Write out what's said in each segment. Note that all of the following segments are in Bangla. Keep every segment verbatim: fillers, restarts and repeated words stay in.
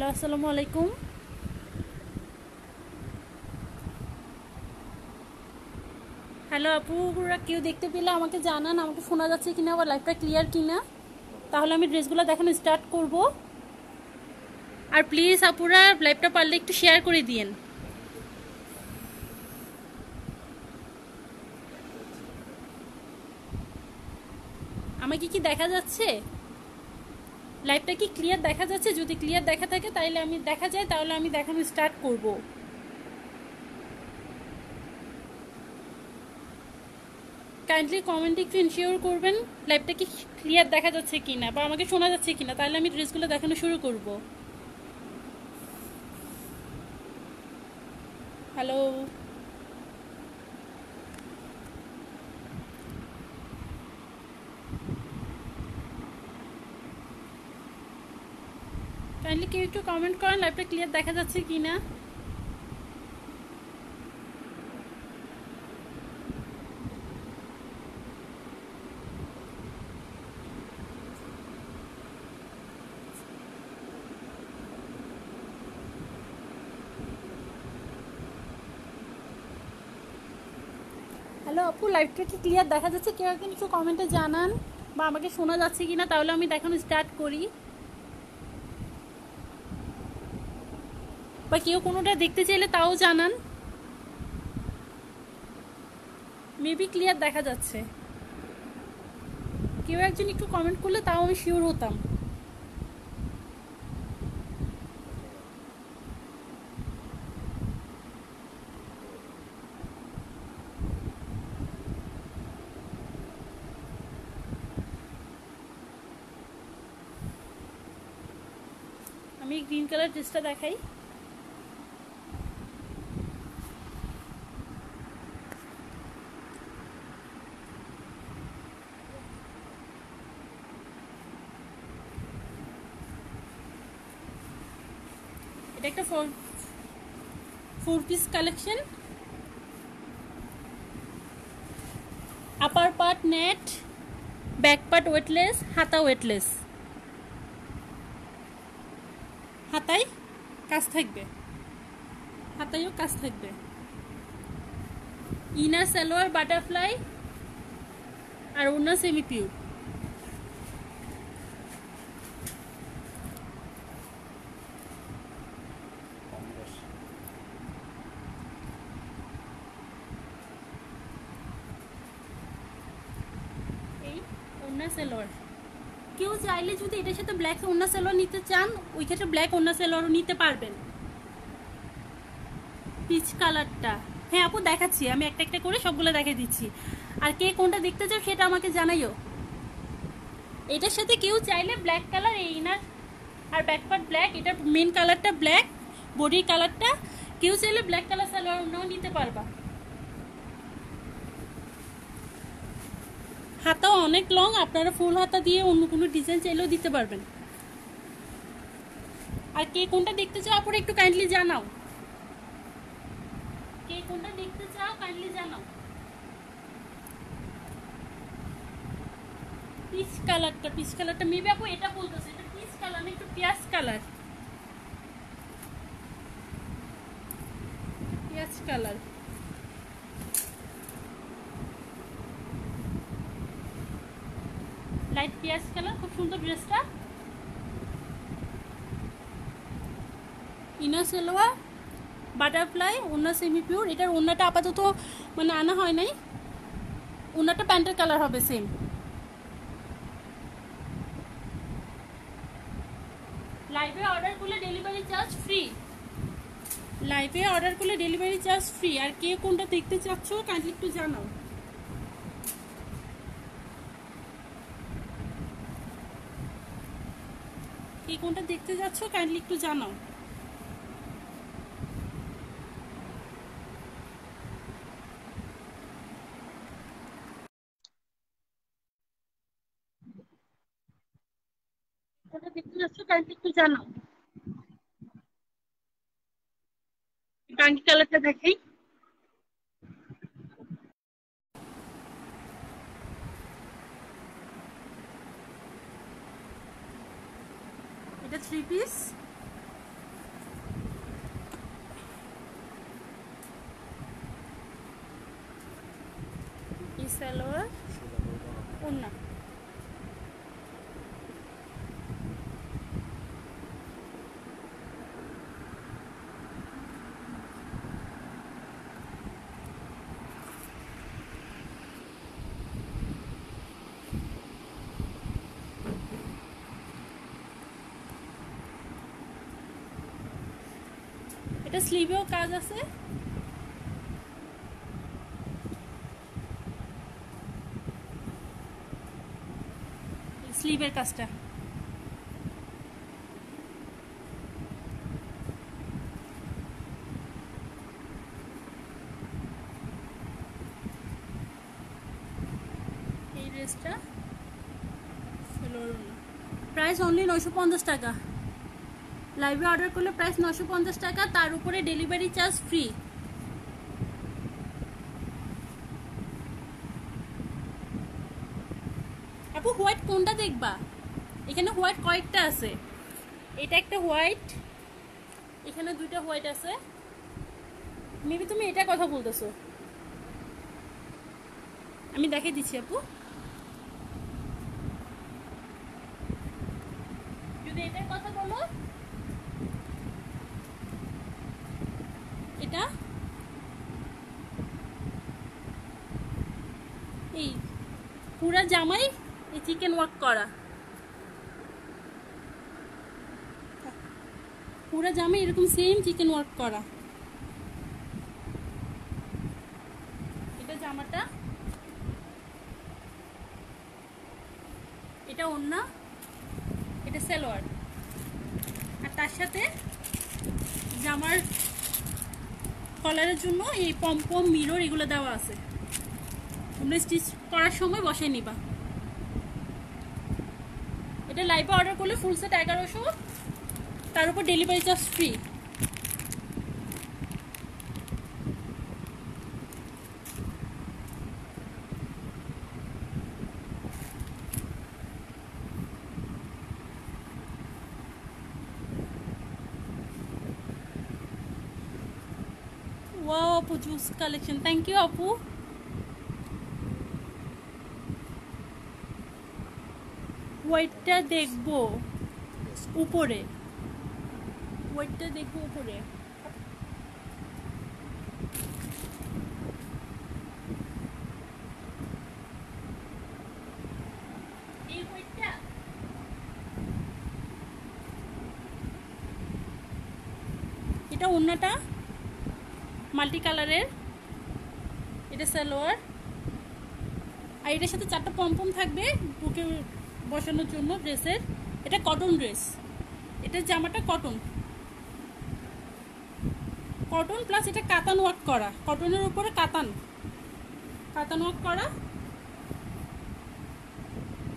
হ্যালো আসসালামু আলাইকুম। হ্যালো আপুরা, কেউ দেখতে পেলে আমাকে জানান, আমাকে শোনা যাচ্ছে কিনা, আবার লাইভটা ক্লিয়ার কিনা। তাহলে আমি ড্রেসগুলো দেখানো স্টার্ট করব। আর প্লিজ আপুরা লাইভটা পারলে একটু শেয়ার করে দিয়েন। আমাকে কি দেখা যাচ্ছে? লাইভটা কি ক্লিয়ার দেখা যাচ্ছে? যদি ক্লিয়ার দেখা থাকে তাহলে আমি দেখা যায় তাহলে আমি দেখানো স্টার্ট করব। কাইন্ডলি কমেন্টে একটু ইনশিওর করবেন লাইভটা কি ক্লিয়ার দেখা যাচ্ছে কিনা বা আমাকে শোনা যাচ্ছে কিনা, তাহলে আমি ড্রেসগুলো দেখানো শুরু করব। হ্যালো কাইন্ডলি কেউ একটু কমেন্ট করেন লাইভটা ক্লিয়ার দেখা যাচ্ছে কিনা। হ্যালো আপু, লাইভটা কি ক্লিয়ার দেখা যাচ্ছে? কেউ একজন একটু কমেন্টে জানান বা আমাকে শোনা যাচ্ছে কিনা, তাহলে আমি দেখানো স্টার্ট করি। বা কেউ কোনোটা দেখতে চাইলে তাও জানান। মেবি ক্লিয়ার দেখা যাচ্ছে, কেউ একজন একটু কমেন্ট করলে তাও আমি শিওর হতাম। আমি গ্রিন কালার ড্রেসটা দেখাই। এটা একটা four four piece collection, upper part net, back part weightless, হাতা ওয়েটলেস, হাতায় কাজ থাকবে, হাতায়ও কাজ থাকবে। ইনার সালোয়ার বাটারফ্লাই আর ওনা সেমি পিউর। কেউ চাইলে যদি এটার সাথে ব্ল্যাক ওড়না সালোয়ার নিতে চান, ওই ক্ষেত্রে ব্ল্যাক ওড়না সালোয়ারও নিতে পারবেন। পিচ কালারটা, হ্যাঁ আপু দেখাচ্ছি, আমি একটা একটা করে সবগুলো দেখিয়ে দিচ্ছি। আর কে কোনটা দেখতে চাও সেটা আমাকে জানাইও। এটার সাথে কেউ চাইলে ব্ল্যাক কালার, এই ইনার আর ব্যাকপার্ট ব্ল্যাক, এটার মেন কালারটা ব্ল্যাক, বডির কালারটা, কেউ চাইলে ব্ল্যাক কালার সালোয়ার ওড়নাও নিতে পারবা। হাতা অনেক লং, আপনারা ফুল হাতা দিয়ে অন্য কোনো ডিজাইন চাইলেও দিতে পারবেন। আর কে কোনটা দেখতে চাও আপনারা একটু কাইন্ডলি জানাও, কে কোনটা দেখতে চাও কাইন্ডলি জানাও। পিচ কালারটা, পিচ কালারটা মেবি আপু এটা বলতেছে, এটা পিচ কালার না, একটু পেঁয়াজ কালার, পেঁয়াজ কালার। লাইট পেঁয়াজ কালার, খুব সুন্দর ড্রেসটা। ইনার সালোয়ার বাটারফ্লাই, ওড়না সেমি পিওর। এটার ওড়নাটা আপাতত মানে আনা হয় নাই, ওড়নাটা প্যান্টের কালার হবে সেম। লাইভে অর্ডার করলে ডেলিভারি চার্জ ফ্রি, লাইভে অর্ডার করলে ডেলিভারি চার্জ ফ্রি। আর কে কোনটা দেখতে চাচ্ছ কাইন্ডলি একটু জানাও। এই কোনটা দেখতে যাচ্ছ কাইন্ডলি একটু জানাও। কোনটা দেখতে যাচ্ছ কাইন্ডলি একটু জানাও। কাঙ্কি কালারটা দেখাই, এটা থ্রি পিস। సెలవ ఉన్న এটা স্লিভেও কাজ আছে। স্লিভের কাজটা এই ড্রেসটা প্রাইস অনলি নয়শো পঞ্চাশ টাকা। लाइव ऑर्डर कर ले प्राइस नौशो पंचाश टाका तार ऊपर डेलिवरी चार्ज फ्री। आपको ह्वाइट कोनटा देखबा एखाने ह्वाइट कयेकटा आछे एटा एकटा ह्वाइट एखाने दुइटा ह्वाइट आछे मेबी तुम एटा कथा बोलतेछो आमी देखे दिछि आपू जोदि एटा कथा बोलो पूरा জামাই চিকেন ওয়ার্ক করা पूरा জামাই এরকম সেম চিকেন ওয়ার্ক করা এটা জামাটা এটা ওন্না এটা সালোয়ার আর তার সাথে জামার কলারের জন্য এই পমপম মিরর এগুলো দেওয়া আছে। তোমরা স্টিচ করার সময় বসে নিবা। এটা লাইভে অর্ডার করলে ফুল সেট এগারোশো তার উপর ডেলিভারি চার্জ ফ্রি। ওয়াও আপু জুস কালেকশন, থ্যাংক ইউ আপু। ওইটা দেখবো উপরে ওইটা দেখবো উপরে এই ওইটা এটা ওন্নাটা মাল্টি কালারের এটা সালোয়ার আর এটার সাথে চারটা পমপম থাকবে বুকে বসানোর জন্য ড্রেসের। এটা কটন ড্রেস, এটা জামাটা কটন কটন প্লাস এটা কাতান ওয়ার্ক করা, কটনের উপরে কাতান কাতান ওয়ার্ক করা।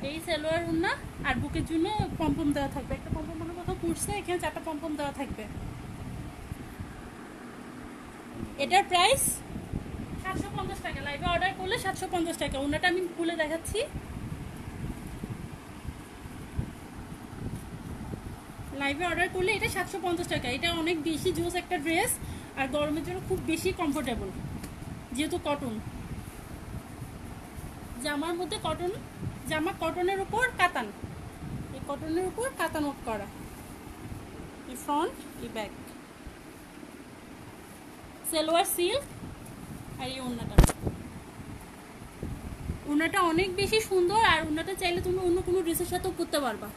এই সালোয়ার ওন্না আর বুকের জন্য পমপম দেওয়া থাকবে, একটা পমপম মনে কোথাও পুড়ছে এখানে চারটা পমপম দেওয়া থাকবে। এটার প্রাইস সাতশো পঞ্চাশ টাকা লাইভে অর্ডার করলে সাতশো পঞ্চাশ টাকা। ওনাটা আমি খুলে দেখাচ্ছি, লাইভে অর্ডার করলে এটা সাতশো পঞ্চাশ টাকা। এটা অনেক বেশি জোস একটা ড্রেস আর গরমের জন্য খুব বেশি কমফোর্টেবল যেহেতু কটন জামার মধ্যে কটন জামা কটনের উপর কাতান, এই কটনের উপর কাতান ওয়ার্ক করা, এই ফ্রন্ট এই ব্যাক, সালোয়ার সিল্ক আর এই ওন্নাটা ওন্নাটা অনেক বেশি সুন্দর আর ওন্নাটা চাইলে তুমি অন্য কোনো ড্রেসের সাথেও পরতে পারবা।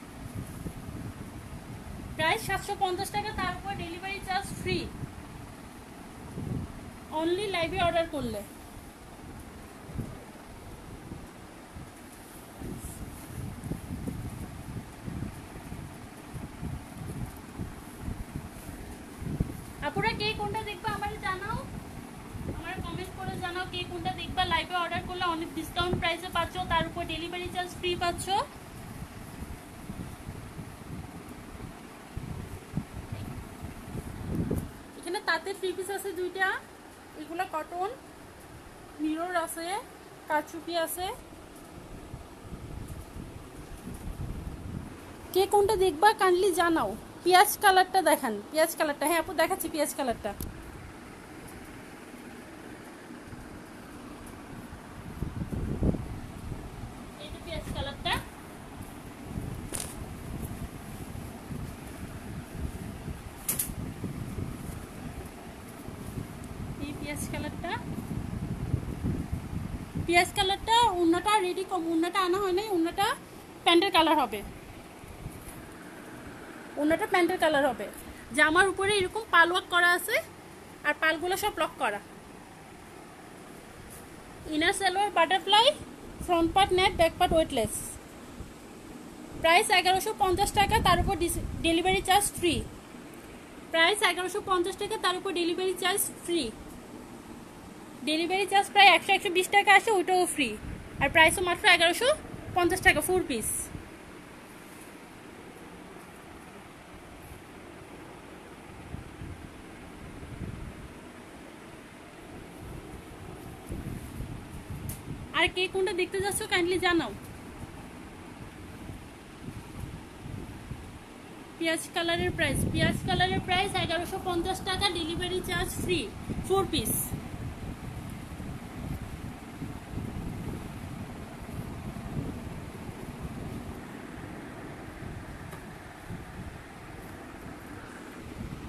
প্রাইস সাতশো পঞ্চাশ টাকা তার উপর ডেলিভারি চার্জ ফ্রি অনলি লাইভে অর্ডার করলে। আপুরা কে কোনটা দেখবা আমাকে জানাও, আমার কমেন্ট করে জানাও কে কোনটা দেখবা। লাইভে অর্ডার করলে অনেক ডিসকাউন্ট প্রাইসে পাচ্ছ, তার উপর ডেলিভারি চার্জ ফ্রি পাচ্ছ। তাতে থ্রি পিস আছে দুইটা, এগুলো কটন, মিরর আছে, কাচুপি আছে। কে কোনটা দেখবা কাইন্ডলি জানাও। পিয়াজ কালারটা দেখান, পিয়াজ কালারটা, হ্যাঁ আপু দেখাচ্ছি পিয়াজ কালারটা। प्याज कलर पिंज कलर उन्नाटा रेडी उन्नाटा आना है ना उन्नाटा पैंटर कलर है उन्नाटा पैंटर कलर है जामार ऊपर एरकम पाल वर्क करा आछे और पालगुलो सब लक करा inner salwar butterfly front part net back part weightless price एगारोशो पंचाश टाका तार उपर डेलिवरी चार्ज फ्री प्राइस एगारोशो पंचाश टाका तार उपर delivery charge free delivery charge प्राय एकशो एकशो बीस टाका आछे ओइटाओ फ्री और प्राइसो मात्र एगारोशो पंचाश टाका फोर पिस के कोनটা देखते যাচ্ছো কাইন্ডলি জানাও পিয়াজ কালারের প্রাইস পিয়াজ কালারের প্রাইস এগারোশো পঞ্চাশ টাকা ডেলিভারি চার্জ ফ্রি চার পিস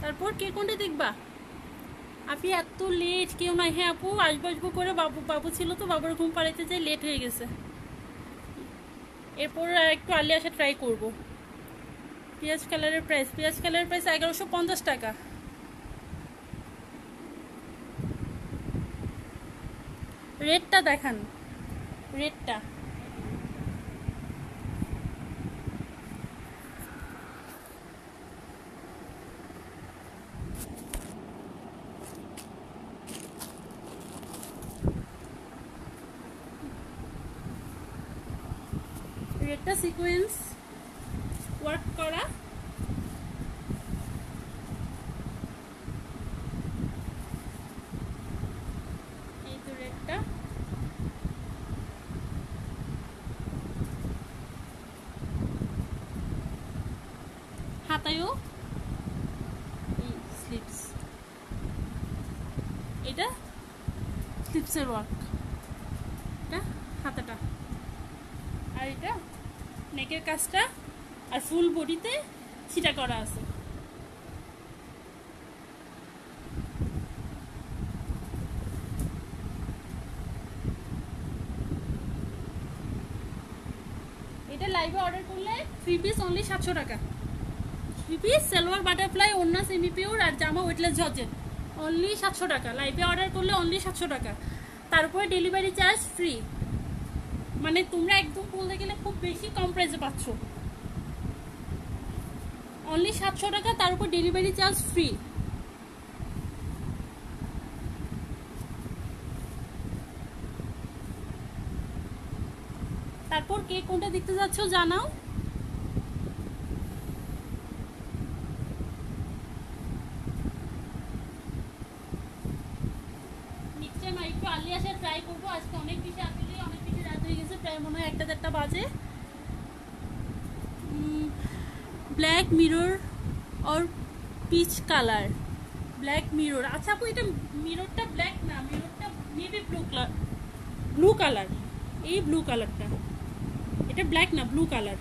তারপর কে কোনটা দেখবা আপনি এত লেট কেউ নাই হ্যাঁ আপু আসবাসবো করে বাবু বাবু ছিল তো বাবার ঘুম পাড়াইতে যাই লেট হয়ে গেছে এরপর একটু আর্লি আসা ট্রাই করব পিয়াজ কালারের প্রাইস পিয়াজ কালারের প্রাইস এগারোশো পঞ্চাশ টাকা রেডটা দেখান রেডটা रेड सिक्वेंस वर्क करा हाथायो स्लिप्स एटा स्लिप्सर वर्क हाथाटा और एटा नेकेर काजटा और फुल बडीते छिटा करा आछे एटा लाइवे अर्डर करले थ्री पिस ओनली सातशो टाका थ्री पिस सेलवार बाटारफ्लाई ओन्ना सेमी प्योर और जामा वेटलेस जर्जेट ओनली सातशो टाका लाइवे अर्डर करले ओनली सातशो टाका तार उपरे डेलिवरी चार्ज फ्री माने तुम्हारा एकदम बोलते गेले खूब बेशी कम प्राइसे पाচ্ছো ओनली सातशो टाका तार उपर डेलिवरी चार्ज फ्री তারপর কে কোনটা দেখতে যাচ্ছো জানাও নিচে না একটু আলি আসে ট্রাই করব আজকে অনেক বেশি আসলে অনেক ब्लैक मिरर और पीच कलर ब्लैक मिरर अच्छा आपको मिरर ब्लैक ना mirror navy blue colour blue colour ये ब्लू कलर ब्लैक ना ब्लू कलर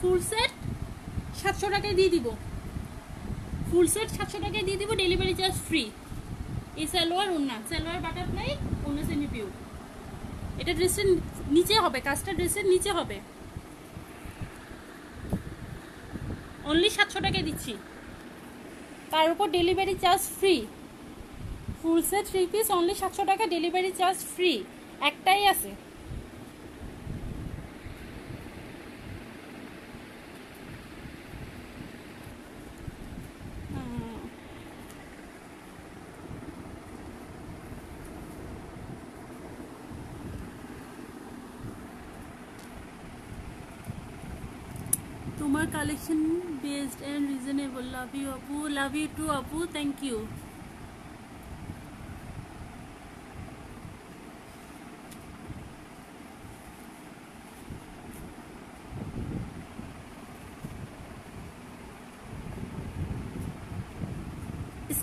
फुल सेट सातशो टाका दिए दिब फुल सेट सातशो टाका दिए दिब डेलिवरी चार्ज फ्री ए सालोयार ओन्ना सालोयार बाटारफ्लाई ओन्ना सेमी प्योर एटा ड्रेसेर नीचे होबे कास्टा ड्रेसेर नीचे होबे ओनली सातशो टाका दिच्छी तार उपर delivery charge free full set three piece only सातशो टाका डेलिवरी चार्ज फ्री एकटाई आछे तुम्हार collection based and reasonable love you अपू लव यू टू अपू थैंक यू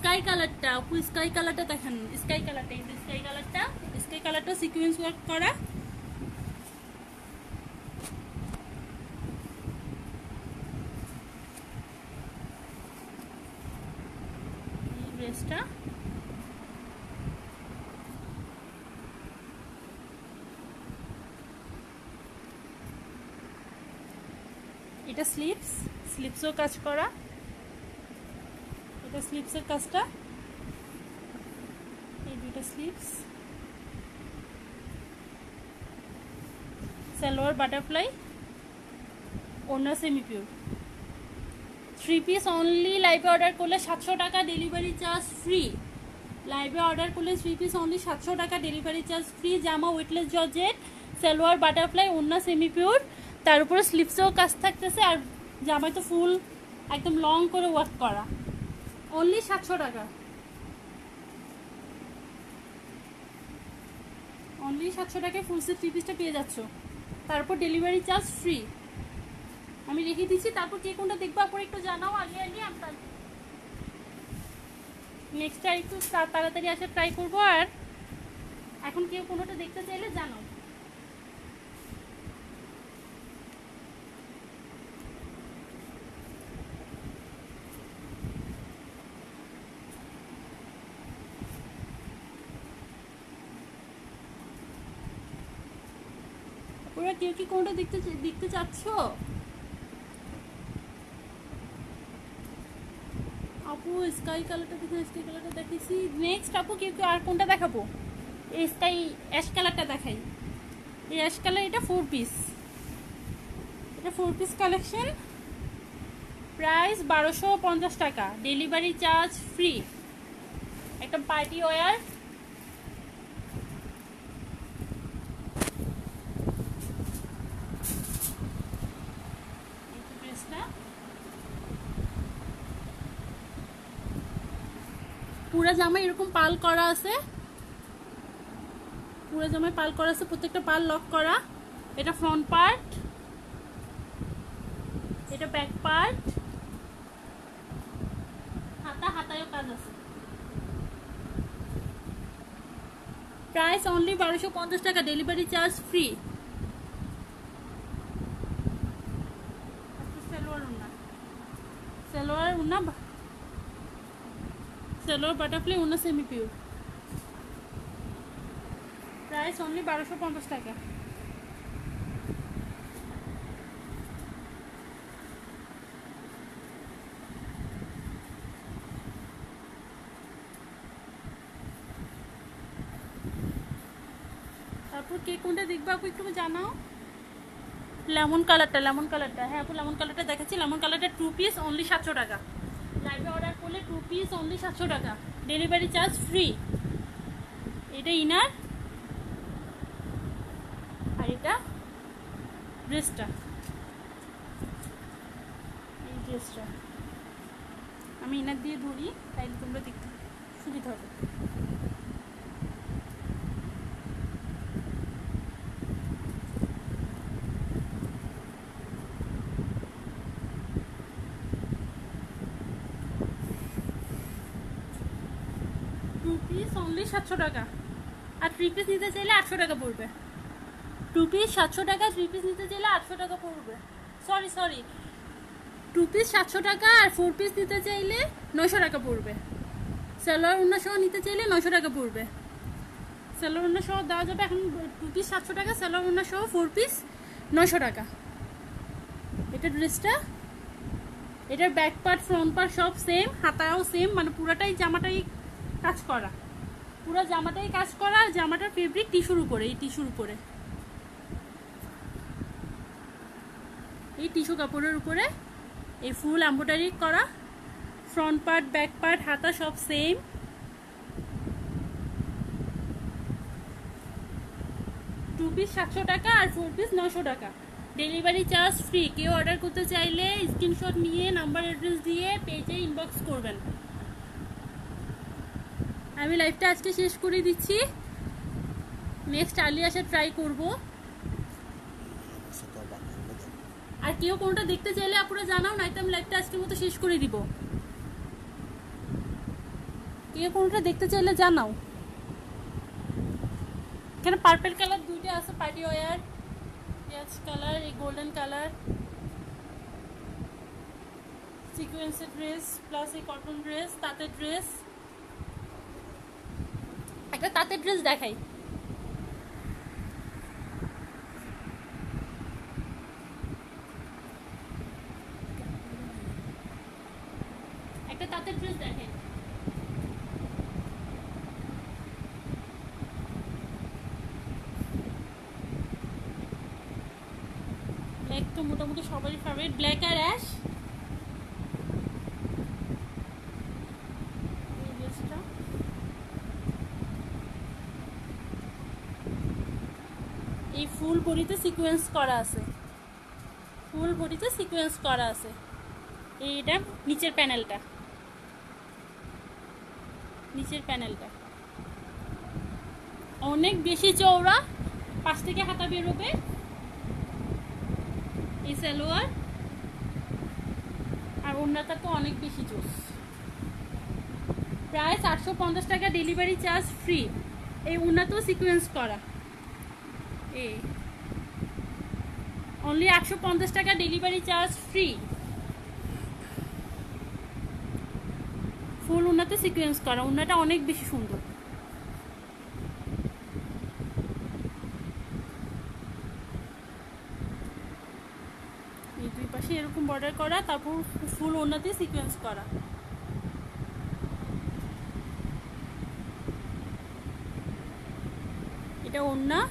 स्काई कलर अपू स्काई कलर देखें sky colour sky colour sky colour sequence work करा ड्रेसटा এটা স্লিপস স্লিপসও কাজ করা এটা স্লিপসের কাজটা এই দুটো স্লিপস সালোয়ার বাটারফ্লাই ওনা semi pure three piece only লাইভে অর্ডার করলে সাতশো টাকা ডেলিভারি চার্জ ফ্রি লাইভে অর্ডার করলে থ্রি পিস অনলি সাতশো টাকা ডেলিভারি চার্জ ফ্রি জামা ওয়েটলেস জর্জেট সালোয়ার বাটারফ্লাই ওনা সেমি পিওর तार ऊपर स्लिप्सों काज थाकतेछे आर जामाय तो फुल एकदम लंग करे वर्क करा ओनली सातशो टाका ओनली सातशो टाकाय फुल सेट थ्री पिसटा पेये जाच्छो तार ऊपर डेलिवरी चार्ज फ्री आमी रेखे दिच्छी तारपर के कोनटा देखबो आपरे एकटु जानाओ आगे आगे आपनारा नेक्स्ट टाइम एकटु ताड़ाताड़ी आसार ट्राई करबो आर एखन केउ कोनटा देखते चाइले जानाओ क्योंकि कोनटा देखते देखते चाচ্ছো আপু স্কাই কালারটা দেখো স্কাই কালারটা দেখাইছি নেক্সট আপু কি আর কোনটা দেখাবো এই স্কাই অ্যাশ কালারটা দেখাই এই অ্যাশ কালার এটা ফোর পিস এটা ফোর পিস কালেকশন প্রাইস বারোশো পঞ্চাশ টাকা ডেলিভারি চার্জ ফ্রি একটা পার্টি ওয়্যার पूरा जामा एरकम पाल करा आछे पूरा जामा पाल करा आछे प्रत्येकटा पाल लक करा एटा फ्रंट पार्ट एटा बैक पार्ट हाता हातायो काज आछे प्राइस ओनली बारোশো পঞ্চাশ टाका डेलिवरी चार्ज फ्री सेलोर उन्ना सेलोर बटरफ्लाई उन्ना सेमी प्योर प्राइस ओनली बारोशो पंचाश टाका तारपर के कोनटा देखबो आपको एकटु जानाओ लेमन कलरटा लेमन कलरटा हाँ आपको लेमन कलरटा देखाচ্ছি लेमन कलरटा टू पिस ओनली सातशो टाका लाइव ऑर्डर করলে टू পিস ओनली सातशो টাকা ডেলিভারি চার্জ ফ্রি এটা ইনার আর এটা ড্রেসটা এই ড্রেসটা আমি ইনার দিয়ে ধরি তাইলে তোমরা দেখতে সুবিধা হবে सातशो टाका और थ्री पिस नीते चाहले आठशो टाका पड़े टू पिस सातशो टाका थ्री पिस नीते चाहले आठशो टाका पड़े सरि सरि टू पिस सातशो टाका और फोर पिस नीते चाहले नौशो टाका पड़े सेलोर उन्नाशो नीते चाहले नौशो टाका पड़े सेलोर उन्नाशो देওয়া যাবে এখন टू पिस सातशो टाका सेलोर उन्नाशो फोर पिस नौशो टाका এটা ড্রেসটা এটার ব্যাক পার্ট ফ্রন্ট পার্ট সব सेम হাতাও सेम মানে পুরাটাই জামাটাই কাজ করা पूरा জামাটাই কাজ করা জামাটার ফেব্রিক টিস্যুর উপরে এই টিস্যুর উপরে এই টিস্যু কাপড়ের উপরে এই ফুল এমব্রয়ডারি করা ফ্রন্ট পার্ট ব্যাক পার্ট হাতা সব সেম টু পিস সাতশো টাকা আর ফোর পিস নশো টাকা ডেলিভারি চার্জ ফ্রি কেউ অর্ডার করতে চাইলে স্ক্রিনশট নিয়ে নাম্বার অ্যাড্রেস দিয়ে পেজে ইনবক্স করবেন आमी लाइफटा आज के शेष कर दीची नेक्स्ट आलिया से ट्राई करब और क्यों को देखते चाहले अपना जानाओ ना तो लाइफटा आज के मत शेष कर दीब। ये কোনটা দেখতে চাইলে জানাও। এখানে পার্পল কালার দুইটা আছে, পার্টি ওয়্যার পেঁয়াজ কালার, এই গোল্ডেন কালার সিকোয়েন্সের ড্রেস প্লাস এই কটন ড্রেস, তাঁতের ড্রেস। একটা তাঁতের ড্রেস দেখাই, একটা তাঁতের ড্রেস দেখাই। ব্ল্যাক তো মোটামুটি সবারই ফেভারিট, ব্ল্যাক আর অ্যাশ। এই ফুল বডিতে সিকোয়েন্স করা আছে, ফুল বডিতে সিকোয়েন্স করা আছে। এইটা নিচের প্যানেলটা, নিচের প্যানেলটা অনেক বেশি চওড়া, পাশ থেকে হাতা বেরোবে। এই সালোয়ার আর ওনাটা তো অনেক বেশি জোস। প্রায় আটশো পঞ্চাশ টাকা ডেলিভারি চার্জ ফ্রি। এই ওনা তো সিকোয়েন্স করা, এই অনলি আটশো পঞ্চাশ টাকা ডেলিভারি চার্জ ফ্রি। ফুল ওনাতে সিকোয়েন্স করা, ওনাটা অনেক বেশি সুন্দর। এই দুই পাশে এরকম বর্ডার করা, তারপর ফুল ওনাতে সিকোয়েন্স করা। এটা ওনা,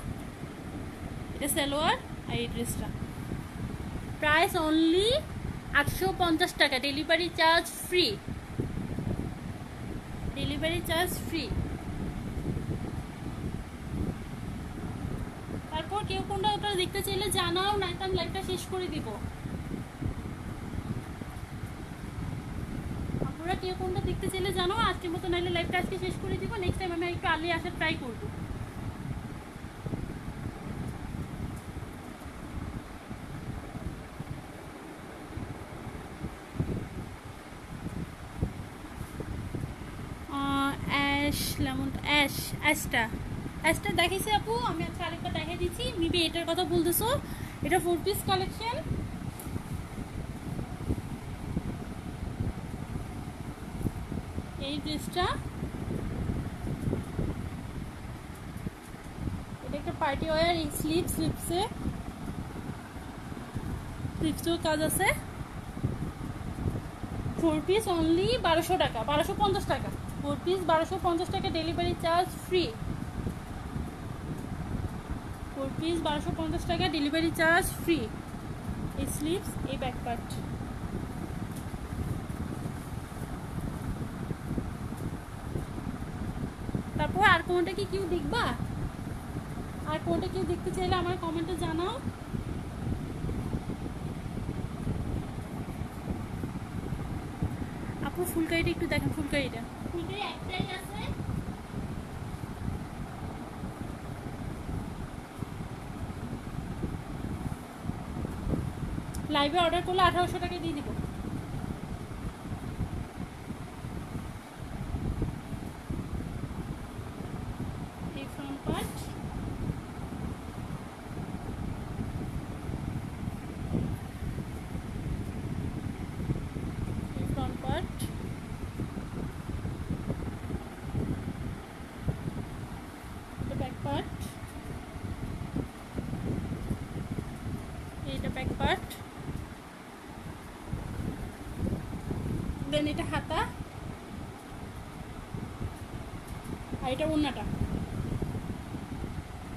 এটা সালোয়ার আর এই ড্রেসটা। প্রাইস অনলি আটশো পঞ্চাশ টাকা, delivery charge free, delivery charge free. তারপর কেউ কোনটা ওটা দেখতে চাইলে জানাও, না আমি লাইভটা শেষ করে দিব। আপনারা কেউ কোনটা দেখতে চাইলে জানাও, আজকের মতো নাইলে লাইভটা আজকে শেষ করে দিব। নেক্সট টাইম আমি একটু আর্লি আসার ট্রাই করবো। দেখাইছি আপু, আমি আজকে আরেকটা দেখাই দিচ্ছি। মেবি এটার কথা বলতেছো, এটা ফোর পিস কালেকশন। এই ড্রেসটা, এটা একটা পার্টি ওয়ার। এই স্লিপ স্লিপসে স্লিপসের কাজ আছে। ফোর পিস অনলি বারোশো টাকা, বারোশো পঞ্চাশ টাকা। ফোর পিস বারোশো পঞ্চাশ টাকা, delivery charge free. Four piece বারোশো পঞ্চাশ টাকা, ডেলিভারি চার্জ ফ্রি। এই স্লিভস, এই ব্যাক পার্ট। তারপর আর কোনটা কি কেউ দেখবা, আর কোনটা কেউ দেখতে চাইলে আমার কমেন্টে জানাও। আপু ফুলকারিটা একটু দেখেন, ফুলকারিটা লাইভে অর্ডার করলে আঠারোশো টাকা দিয়ে দিব। এটা হাতা আর এটা ওড়নাটা,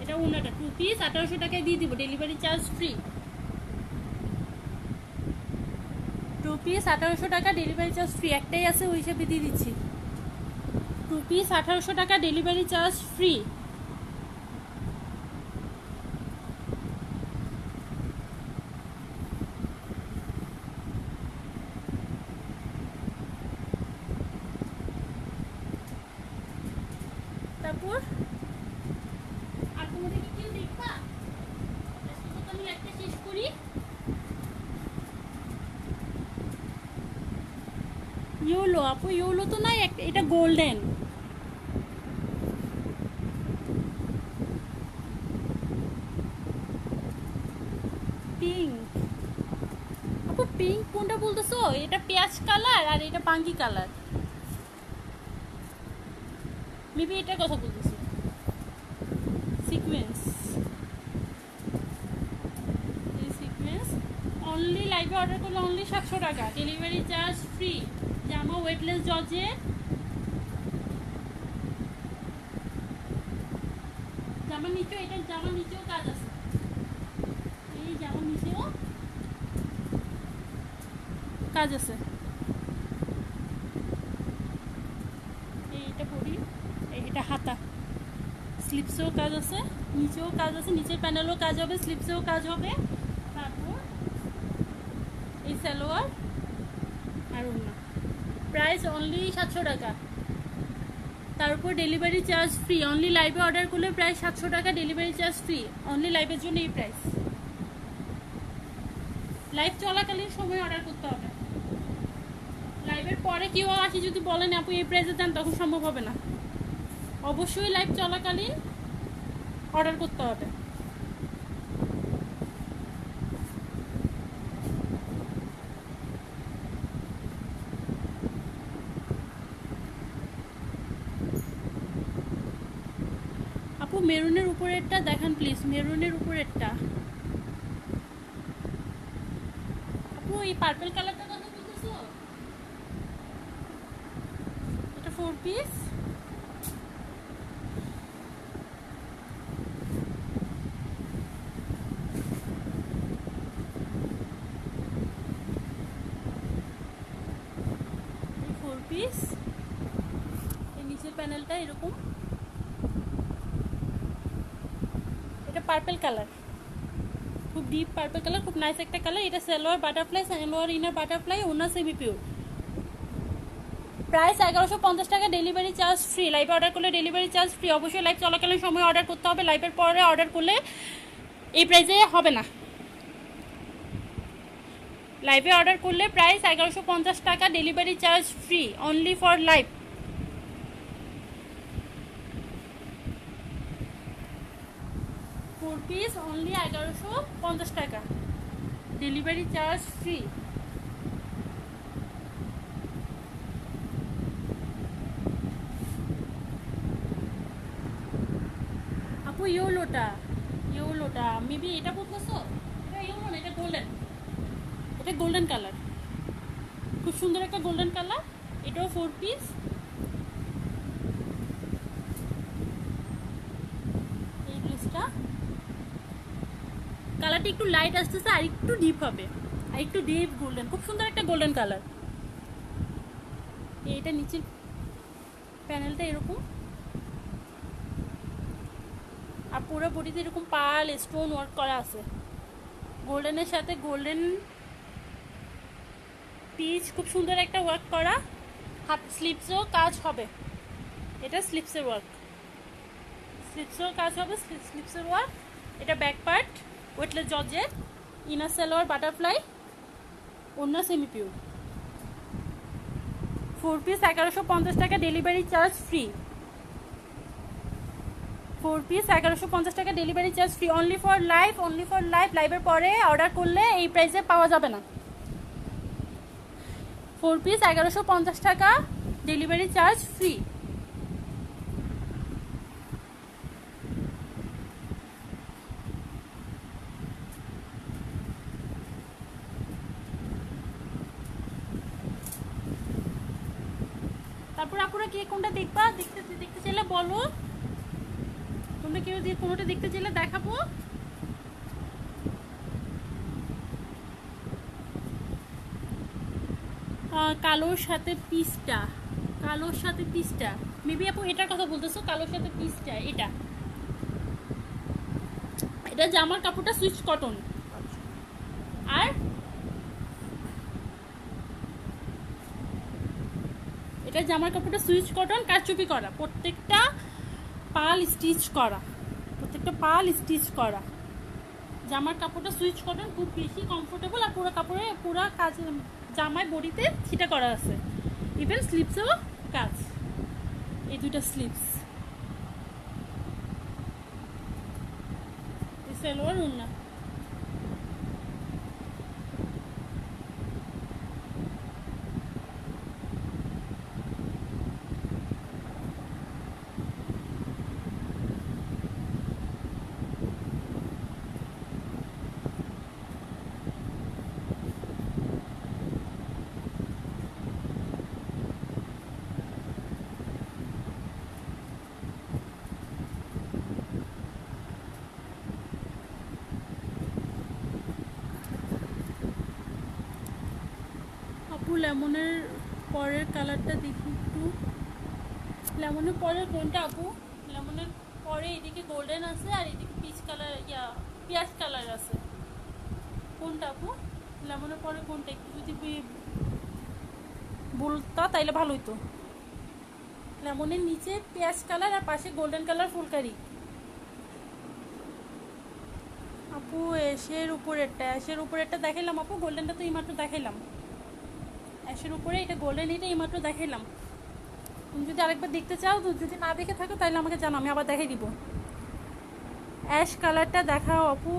এটা ওড়নাটা। টু পিস আঠারোশো টাকায় দিয়ে দিব, delivery charge free. Two piece আঠারোশো টাকা, ডেলিভারি চার্জ ফ্রি। একটাই আছে, ওই হিসাবে দিয়ে দিচ্ছি। টু পিস আঠারোশো টাকা, ডেলিভারি চার্জ ফ্রি। ইউলো আপু, ইউলো তো নাই, এটা গোল্ডেন। पिंक अपू पिंक कोनटा बोलतेছো এটা পেঁয়াজ কালার আর এটা পাঙ্গি কালার মেবি এটা কথা বলতেছি সিকোয়েন্স এই সিকোয়েন্স অনলি লাইভে অর্ডার করলে অনলি सात सौ টাকা ডেলিভারি চার্জ ফ্রি জামা ওয়েটলেস জর্জেট জামা নিচে এটা জামা নিচেও কাজ আছে हाथा स्लिपसो काज आछे नीचेओ काज आछे नीचे पैनेलो काज होबे स्लिपसेओ काज होबे तारपर एई सेलोयार आर ओन्ना प्राइस ओनली सातशो टाका तारपर डेलिवरी चार्ज फ्री ओनली लाइवे अर्डर करले प्राइस सातशो टाका डेलिवरी चार्ज फ्री ओनली लाइवेर जोन्नो एई प्राइस लाइव चलाकालीन समय अर्डर करते होबे लाइवेर परे केउ आसे जोदि बोलेन आपु एई प्राइसे देन तखन सम्भव होबे ना अवश्य लाइव चलाकालीन अर्डर करते होबे आपु मेरुनेर ऊपरेरटा देखान प्लिज मेरुनेर ऊपरेरटा आपु एई पार्पल कालारटा कत बोलतेছো এটা फोर পিস पार्पल कलर खूब डीप पार्पल कलर खूब नाइस एक कलर ये salwar butterfly salwar inner butterfly ओना सेमी प्योर प्राइस एगारोशो पंचाश टाका delivery charge free live order कर ले डेलिवरी चार्ज फ्री अवश्य लाइव चलाकालीन समय अर्डर करते हैं लाइवर पर अर्डर कर ले प्राइजे होबे ना लाइवे अर्डर कर ले प्राइस एगारोशो पंचाश टाका delivery charge free only for live four piece only एगारोशो पंचाश टाका डेलिवरी चार्ज फ्री आपू येलोटा येलोटा मेबी एटा बोलतेছো এটা येलो না এটা গোল্ডেন এটা গোল্ডেন কালার খুব সুন্দর একটা গোল্ডেন কালার এটাও फोर পিস এই ড্রেসটা कलर एक लाइट आसतेছে আর একটু ডিপ হবে আর একটু ডিপ গোল্ডেন খুব সুন্দর একটা গোল্ডেন কালার এইটা নিচের প্যানেলটা এরকম আর পুরো বডিতে এরকম পাল স্টোন ওয়ার্ক করা আছে গোল্ডেনের সাথে গোল্ডেন পিচ খুব সুন্দর একটা ওয়ার্ক করা হাফ স্লিভসও কাজ হবে এটা স্লিভসের ওয়ার্ক স্লিভসও কাজ হবে স্লিভসের ওয়ার্ক এটা back part weightless georgette inner salwar butterfly ओन्ना सेमी प्योर फोर पिस एगारोशो पंचाश टाका delivery charge free four piece एगारोशो पंचाश टाका delivery charge free only for live only for live लाइवर पर अर्डर कर ले प्राइजे पावा जाबे ना फोर पिस एगारोशो पंचाश टाका डेलिवरी चार्ज फ्री কালোর সাথে পিসটা কালোর সাথে পিসটা মেবি আপু এটার কথা বলতেছো কালোর সাথে পিসটা এটা এটা জামার কাপড়টা সুইচ কটন আর এটা জামার কাপড়টা সুইচ কটন কারচুপি করা প্রত্যেকটা পাল স্টিচ করা প্রত্যেকটা পাল স্টিচ করা জামার কাপড়টা সুইচ কটন খুব বেশি কমফোর্টেবল আর পুরো কাপড়ে পুরো কাজ জামাই বডিতে ছিটা করা আছে ইভেন স্লিপসও কাজ এই দুটো স্লিপস এই সেলোর ওন্না लेमनर पर कलर देखी एक लेमन पर आपू लेमन पर एदिके गोल्डन आछे पीच कलर या पिंक कलर आछे कोनटा आपू लेमन पर कोनटा एकटु बोलता ताइले भालो हतो लेमনের नीचे पिंक कलर और पाशे गोल्डन कलर फुलकारी আপু এশের উপরে একটা এশের উপরে একটা দেখাইলাম আপু গোল্ডেনটা তো এইমাত্র দেখাইলাম এশের উপরে এটা গোল্ডেন এটা এইমাত্র দেখাইলাম তুমি যদি আরেকবার দেখতে চাও তো যদি না দেখে থাকো তাহলে আমাকে জানাও আমি আবার দেখাই দিব অ্যাশ কালারটা দেখাও আপু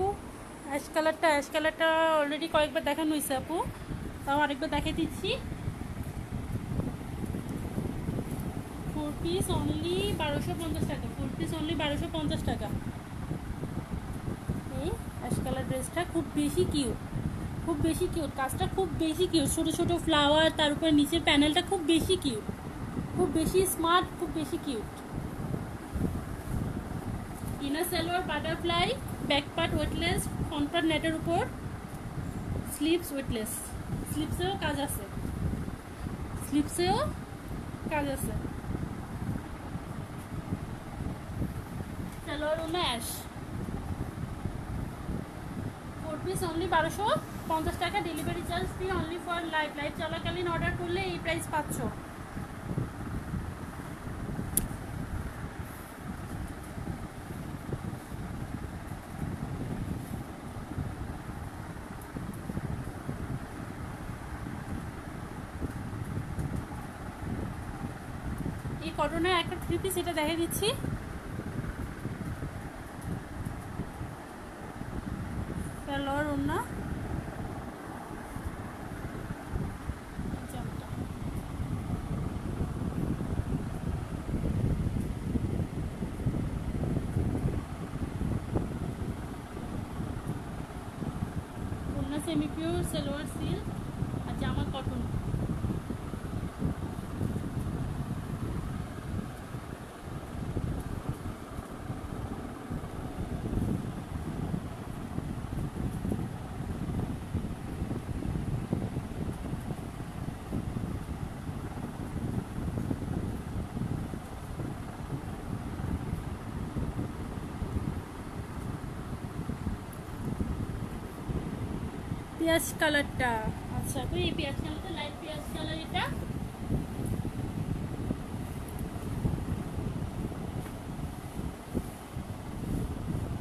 অ্যাশ কালারটা অ্যাশ কালারটা অলরেডি কয়েকবার দেখানো হইছে আপু তাও আরেকবার দেখিয়ে দিচ্ছি ফোর পিস অনলি বারোশো পঞ্চাশ টাকা ফোর পিস অনলি বারোশো পঞ্চাশ টাকা অ্যাশ কালার ড্রেসটা খুব বেশি কিউট খুব বেশি কিউট কাজটা খুব বেশি কিউট ছোট ছোট ফ্লাওয়ার তার উপরে নিচে প্যানেলটা খুব বেশি কিউট খুব বেশি স্মার্ট খুব বেশি cute inner salwar butterfly back part weightless front part নেটের উপর স্লিভস ওয়েটলেস স্লিভসেও কাজ আছে স্লিভসেও কাজ আছে সালোয়ার ওনা অ্যাশ পিস অনলি বারোশো পঞ্চাশ টাকা delivery charge free only for live live চলাকালীন অর্ডার করলে এই প্রাইস পাচ্ছ এই কটনের একটা থ্রি পিস এটা দেখিয়ে দিচ্ছি সালোয়ার ওন্না সেমি পিওর সালোয়ার সিল্ক আর জামা কটন পিয়াজ কালারটা আচ্ছা কই এই পিয়াজ কালারটা লাইট পিয়াজ কালার এটা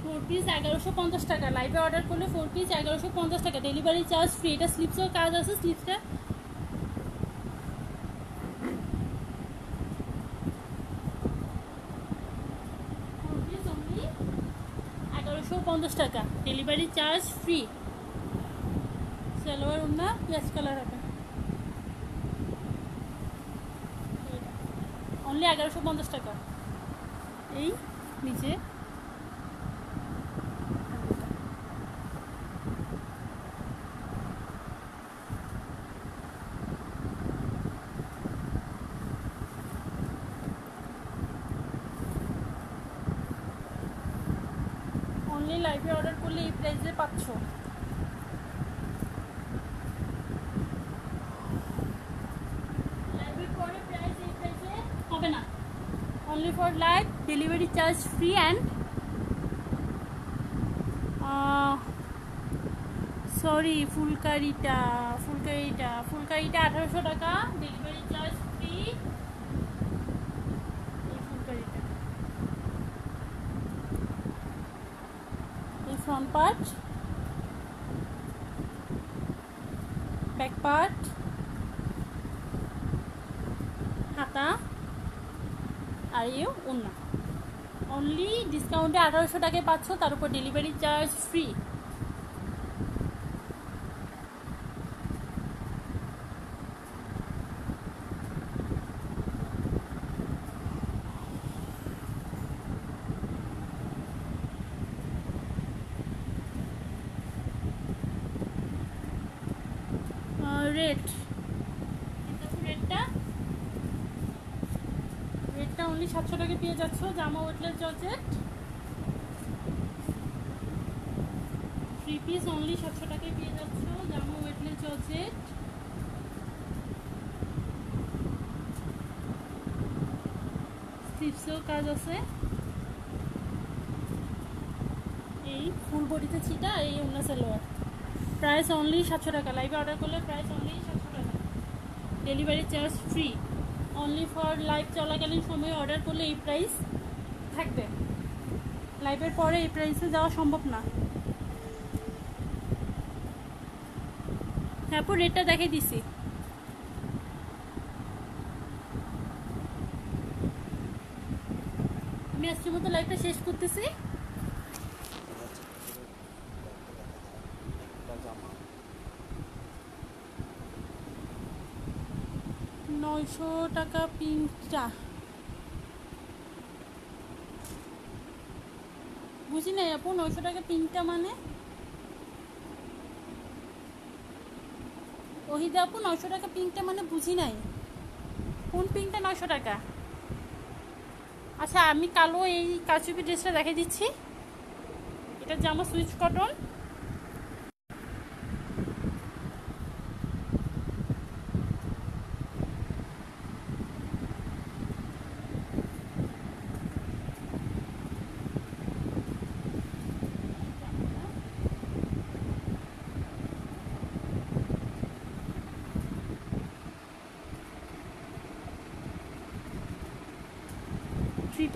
ফোর পিস এগারোশো পঞ্চাশ টাকা লাইভে অর্ডার করলে ফোর পিস এগারোশো পঞ্চাশ টাকা ডেলিভারি চার্জ ফ্রি এটা স্লিপসের কাজ আছে স্লিপসটা ফোর পিস only এগারোশো পঞ্চাশ টাকা ডেলিভারি চার্জ ফ্রি সালোয়ার ওন্না পিয়াজ কালার হবে অনলি এগারোশো পঞ্চাশ টাকা এই নিচে অনলি লাইভে অর্ডার করলে এই প্রাইসে পাচ্ছ Only for live, delivery charge free and uh, sorry, full karita, full karita, full karita eighteen hundred taka, delivery charge free. This full karita. This front part, back part, hata. আর এই ওন্না অনলি ডিসকাউন্টে আঠারোশো টাকায় পাচ্ছ তার উপর delivery charge free rate only সাতশো টাকা পেয়ে যাচ্ছ জামা weightless georgette three piece only সাতশো টাকায় পেয়ে যাচ্ছ জামা ওয়েটলেস জর্জেট स्ट्रिप्सেও কাজ আছে। এই ফুল বডিতে ছিটা এই ওনা সালোয়ার প্রাইস অনলি সাতশো টাকা। লাইভে অর্ডার করলে প্রাইস অনলি সাতশো টাকা, delivery charge free. Only for live চলাকালীন সময়ে অর্ডার করলে এই প্রাইস থাকবে, লাইভের পরে এই প্রাইসে যাওয়া সম্ভব না। তারপর রেটটা দেখিয়ে দিছি। আমি আজকের মতো লাইভটা শেষ করতেছি। নয়শো টাকা পিঙ্কটা বুঝি নাই আপু, নয়শো টাকা পিঙ্কটা মানে? ওহিদা আপু নয়শো টাকা পিঙ্কটা মানে বুঝি নাই, কোন পিঙ্কটা নয়শো টাকা? আচ্ছা আমি কালো এই কাচুপি ড্রেসটা দেখিয়ে দিচ্ছি। এটা জামা সুইচ কটন,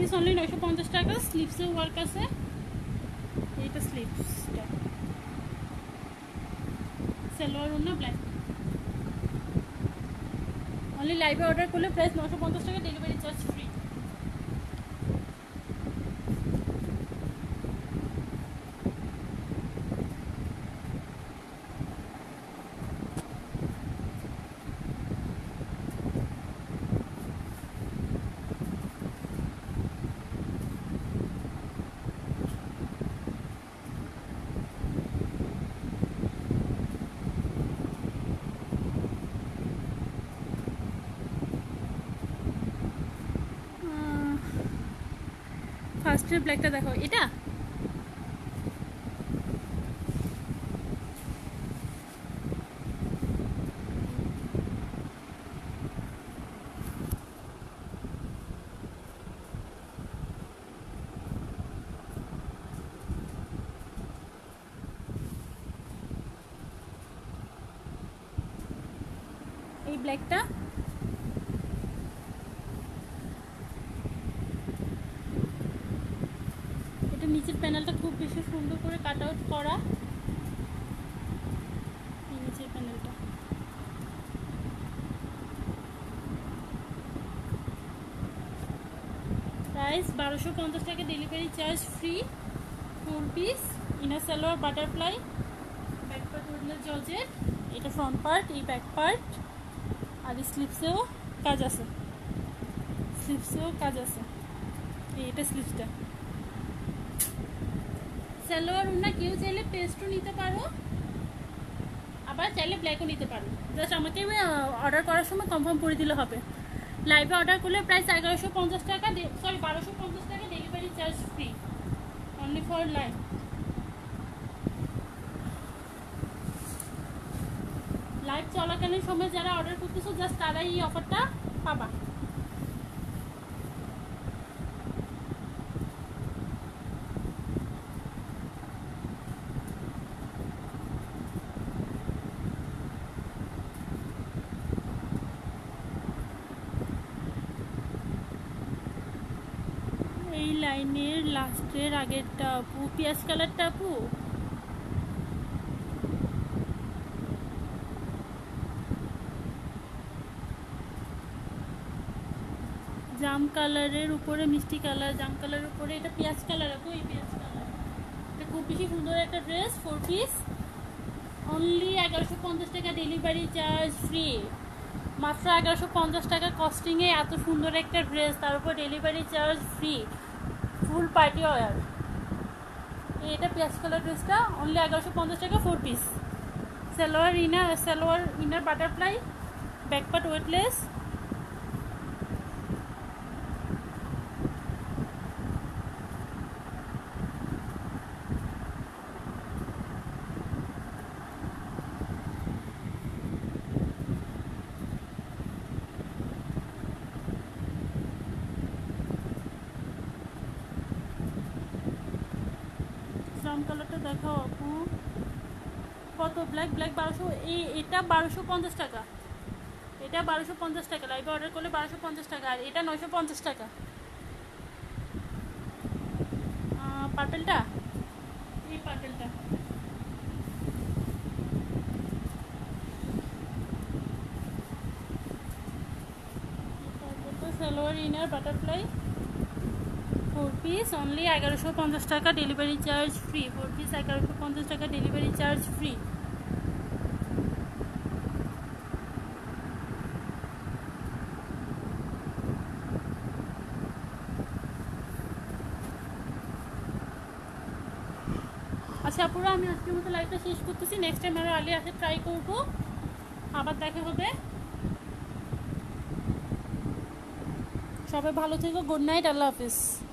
পিস অনলি নয়শো পঞ্চাশ টাকা। স্লিপসে ওয়ার্ক আছে, এইটা স্লিপসটা সালোয়ার ওনা ব্ল্যাক। অনলি লাইভে অর্ডার করলে প্রাইস নয়শো পঞ্চাশ টাকা, ডেলিভারি চার্জ ফ্রি। ফার্স্টের ব্ল্যাকটা দেখো, এটা এই ব্ল্যাকটা নিচের প্যানেলটা খুব বেশি সুন্দর করে কাট আউট করা। নিচের প্যানেলটা প্রাইস বারোশো পঞ্চাশ টাকা, delivery charge free. Full piece, inner salwar butterfly, back part উঠলে জর্জেট। এটা ফ্রন্ট পার্ট, এই ব্যাক পার্ট। আর স্লিপসেও কাজ আছে, স্লিপসেও কাজ আছে। এটা স্লিপসটা সালোয়ার ওনা। কেউ চাইলে পেস্টও নিতে পারো, আবার চাইলে ব্ল্যাকও নিতে পারো। জাস্ট আমাকে অর্ডার করার সময় কনফার্ম করে দিলে হবে। লাইভে অর্ডার করলে প্রাইস এগারোশো পঞ্চাশ টাকা সরি বারোশো পঞ্চাশ টাকা, delivery charge free. Only for live. Live চলাকালীন সময় যারা অর্ডার করতেছো জাস্ট তারাই এই অফারটা পাবা। লাইনের লাস্টের আগেরটা আপু, পিয়াজ কালারটা আপু। জাম কালারের উপরে মিষ্টি কালার, জাম কালারের উপরে এটা পিয়াজ কালার আপু। এই পিয়াজ কালার এটা খুব বেশি সুন্দর একটা ড্রেস, ফোর পিস। অনলি এগারোশো পঞ্চাশ টাকা, ডেলিভারি চার্জ ফ্রি। মাত্র এগারোশো পঞ্চাশ টাকা কস্টিংয়ে এত সুন্দর একটা ড্রেস, তার উপর delivery charge free. Full party wear. এটা পেঁয়াজ কালার ড্রেসটা অনলি এগারোশো পঞ্চাশ টাকা, four piece. Salwar inner, salwar inner butterfly, back part weightless. Colour देखाओ अपू कत ब्लैक ब्लैक बारोशो बारोशो पंचाश टाका एटा बारोशो पंचाश टाका लाइव अर्डर कर ले बारोशो पंचाश टाका और एटा नौशो पंचाश टाका पार्पलटा ये पार्पलटा salwar inner butterfly four piece only एगारोशो पंचाश टाका delivery charge free four piece एगारोशो पंचाश टाका डेलिवरी चार्ज फ्री अच्छा पूरा हमें आज के मत लाइव शेष करते नेक्स्ट टाइम हमारे आलिया से ट्राई करब आबार देखा होबे সবাই ভালো থেকো গুড নাইট আল্লাহ হাফেজ।